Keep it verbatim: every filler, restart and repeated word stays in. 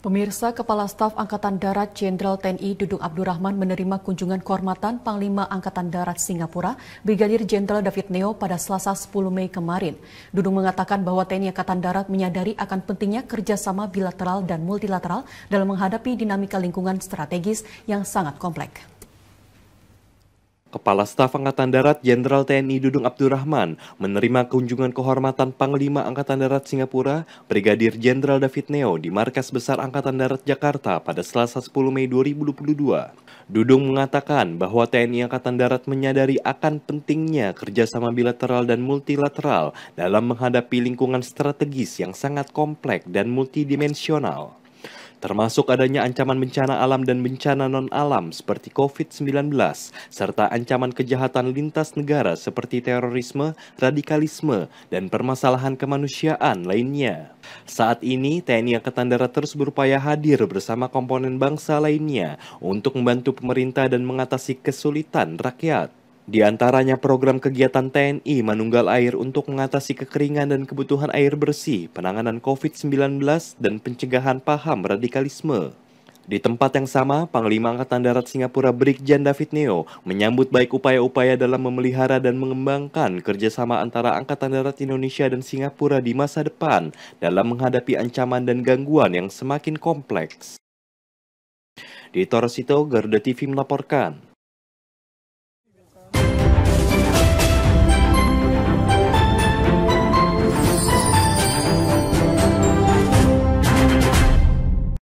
Pemirsa, Kepala Staf Angkatan Darat Jenderal T N I Dudung Abdurrahman menerima kunjungan kehormatan Panglima Angkatan Darat Singapura, Brigadir Jenderal David Neo pada Selasa sepuluh Mei kemarin. Dudung mengatakan bahwa T N I Angkatan Darat menyadari akan pentingnya kerjasama bilateral dan multilateral dalam menghadapi dinamika lingkungan strategis yang sangat kompleks. Kepala Staf Angkatan Darat Jenderal T N I Dudung Abdurrahman menerima kunjungan kehormatan Panglima Angkatan Darat Singapura, Brigadir Jenderal David Neo di Markas Besar Angkatan Darat Jakarta pada Selasa sepuluh Mei dua ribu dua puluh dua. Dudung mengatakan bahwa T N I Angkatan Darat menyadari akan pentingnya kerjasama bilateral dan multilateral dalam menghadapi lingkungan strategis yang sangat kompleks dan multidimensional, termasuk adanya ancaman bencana alam dan bencana non-alam seperti COVID sembilan belas, serta ancaman kejahatan lintas negara seperti terorisme, radikalisme, dan permasalahan kemanusiaan lainnya. Saat ini, T N I Angkatan Darat terus berupaya hadir bersama komponen bangsa lainnya untuk membantu pemerintah dan mengatasi kesulitan rakyat. Di antaranya program kegiatan T N I Manunggal Air untuk mengatasi kekeringan dan kebutuhan air bersih, penanganan COVID sembilan belas, dan pencegahan paham radikalisme. Di tempat yang sama, Panglima Angkatan Darat Singapura Brigjen David Neo menyambut baik upaya-upaya dalam memelihara dan mengembangkan kerjasama antara Angkatan Darat Indonesia dan Singapura di masa depan dalam menghadapi ancaman dan gangguan yang semakin kompleks. Dito Rosito, Garuda T V melaporkan.